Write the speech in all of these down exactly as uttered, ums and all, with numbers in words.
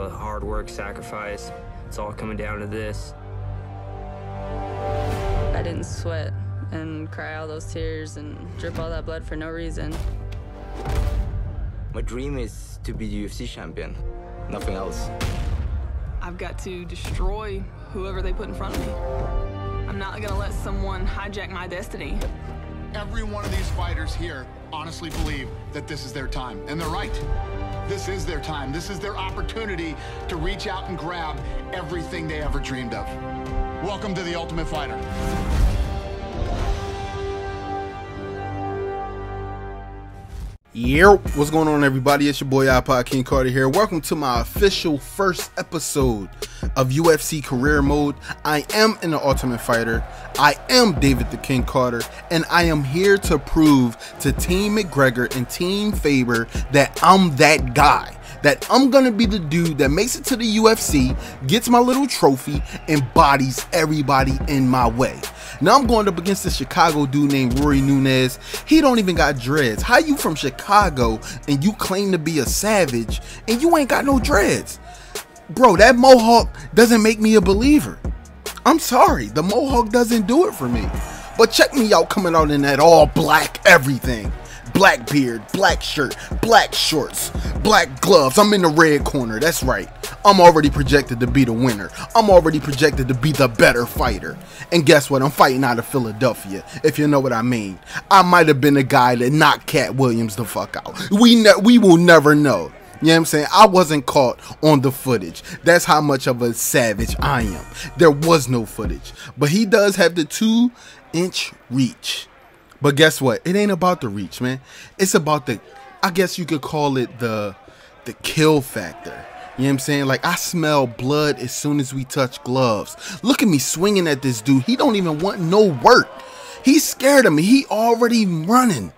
about hard work, sacrifice. It's all coming down to this. I didn't sweat and cry all those tears and drip all that blood for no reason. My dream is to be the U F C champion, nothing else. I've got to destroy whoever they put in front of me. I'm not gonna let someone hijack my destiny. Every one of these fighters here honestly believe that this is their time, and they're right. This is their time. This is their opportunity to reach out and grab everything they ever dreamed of. Welcome to the Ultimate Fighter. Yo, what's going on, everybody? It's your boy iPod King Carter here. Welcome to my official first episode of U F C Career Mode. I am in the Ultimate Fighter. I am David the King Carter, and I am here to prove to Team McGregor and Team Faber that I'm that guy. That I'm gonna be the dude that makes it to the U F C, gets my little trophy, and bodies everybody in my way. Now I'm going up against this Chicago dude named Rory Nunez. He don't even got dreads. How you from Chicago and you claim to be a savage and you ain't got no dreads? Bro, that mohawk doesn't make me a believer. I'm sorry, the mohawk doesn't do it for me. But check me out coming out in that all black everything. Black beard, black shirt, black shorts, black gloves. I'm in the red corner. That's right. I'm already projected to be the winner. I'm already projected to be the better fighter. And guess what? I'm fighting out of Philadelphia, if you know what I mean. I might have been the guy that knocked Cat Williams the fuck out. We ne we will never know. You know what I'm saying? I wasn't caught on the footage. That's how much of a savage I am. There was no footage. But he does have the two-inch reach. But guess what? It ain't about the reach, man. It's about the, I guess you could call it the the kill factor. You know what I'm saying? Like, I smell blood as soon as we touch gloves. Look at me swinging at this dude. He don't even want no work. He's scared of me. He already running.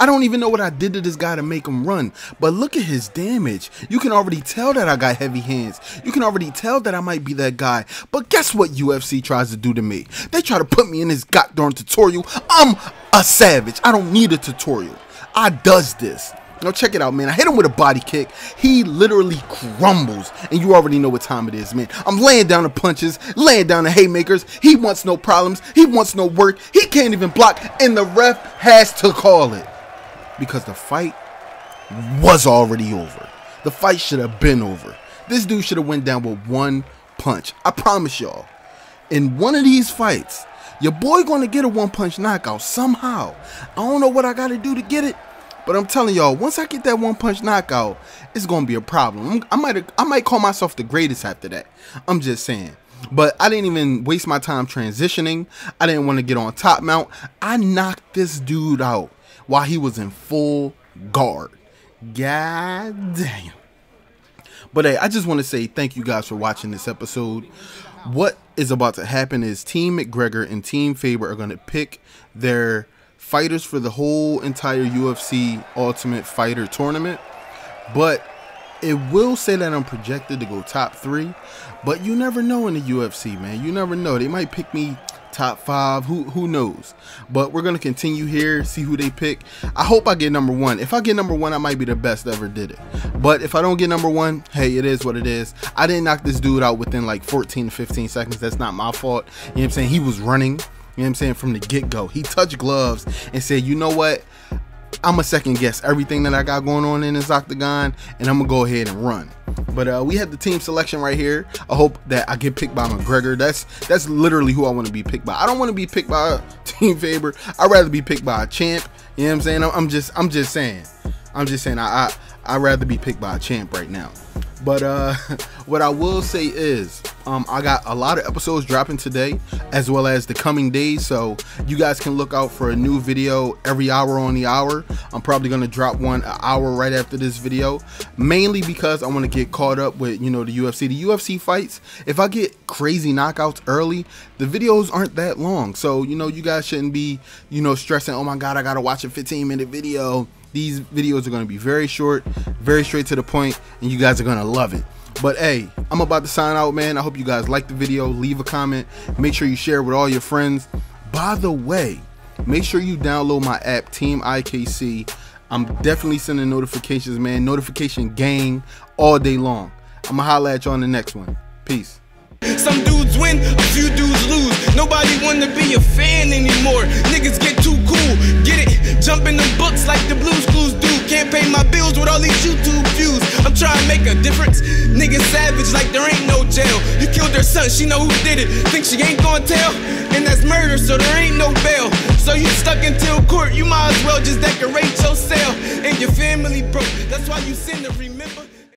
I don't even know what I did to this guy to make him run. But look at his damage. You can already tell that I got heavy hands. You can already tell that I might be that guy. But guess what U F C tries to do to me? They try to put me in this goddamn tutorial. I'm a savage. I don't need a tutorial. I does this. Now check it out, man. I hit him with a body kick. He literally crumbles. And you already know what time it is, man. I'm laying down the punches, laying down the haymakers. He wants no problems. He wants no work. He can't even block. And the ref has to call it. Because the fight was already over. The fight should have been over. This dude should have went down with one punch. I promise y'all, in one of these fights, your boy gonna get a one punch knockout somehow. I don't know what I gotta do to get it, but I'm telling y'all, once I get that one punch knockout, it's gonna be a problem. I might I might call myself the greatest after that. I'm just saying. But I didn't even waste my time transitioning. I didn't want to get on top mount. I knocked this dude out while he was in full guard. God damn. But hey, I just want to say thank you guys for watching this episode. What is about to happen is Team McGregor and Team Faber are going to pick their fighters for the whole entire U F C Ultimate Fighter tournament. But it will say that I'm projected to go top three. But you never know in the U F C, man. You never know. They might pick me top five, who who knows. But we're gonna continue here, see who they pick. I hope I get number one. If I get number one, I might be the best ever did it. But if I don't get number one, hey, it is what it is. I didn't knock this dude out within like fourteen to fifteen seconds. That's not my fault. You know what I'm saying? He was running, you know what I'm saying, from the get-go. He touched gloves and said, you know what, I'm a second guess everything that I got going on in this octagon, and I'm gonna go ahead and run. But uh, we have the team selection right here. I hope that I get picked by McGregor. That's that's literally who I want to be picked by. I don't want to be picked by Team Faber. I'd rather be picked by a champ. You know what I'm saying? I'm just I'm just saying. I'm just saying. I I I'd rather be picked by a champ right now. But uh, what I will say is, um, I got a lot of episodes dropping today, as well as the coming days. So you guys can look out for a new video every hour on the hour. I'm probably gonna drop one an hour right after this video, mainly because I want to get caught up with, you know, the U F C. The U F C fights, if I get crazy knockouts early, the videos aren't that long. So you know, you guys shouldn't be, you know, stressing, oh my God, I gotta watch a fifteen minute video. These videos are going to be very short, very straight to the point, and you guys are going to love it. But hey, I'm about to sign out, man. I hope you guys like the video. Leave a comment. Make sure you share with all your friends. By the way, make sure you download my app, Team I K C. I'm definitely sending notifications, man. Notification gang all day long. I'm gonna holler at you on the next one. Peace. Some dudes win, a few dudes lose. Nobody wanna be a fan anymore. Niggas get too cool, get it? Jump in the books like the Blues Clues do. Can't pay my bills with all these YouTube views. I'm trying to make a difference. Niggas savage like there ain't no jail. You killed her son, she know who did it. Think she ain't gonna tell? And that's murder, so there ain't no bail. So you stuck until court, you might as well just decorate your cell. And your family broke, that's why you sin to remember.